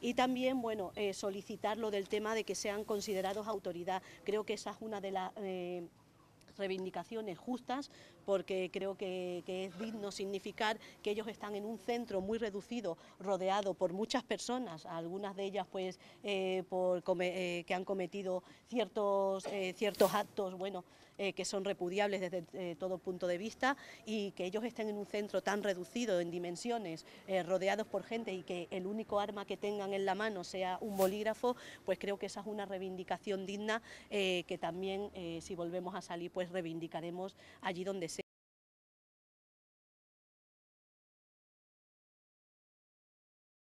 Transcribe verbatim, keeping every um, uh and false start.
y también, bueno, eh, solicitar lo del tema de que sean considerados autoridad. Creo que esa es una de las eh, reivindicaciones justas, porque creo que, que es digno significar que ellos están en un centro muy reducido, rodeado por muchas personas, algunas de ellas pues eh, por come, eh, que han cometido ciertos, eh, ciertos actos, bueno, eh, que son repudiables desde eh, todo punto de vista, y que ellos estén en un centro tan reducido en dimensiones, eh, rodeados por gente, y que el único arma que tengan en la mano sea un bolígrafo, pues creo que esa es una reivindicación digna eh, que también eh, si volvemos a salir pues reivindicaremos allí donde sea.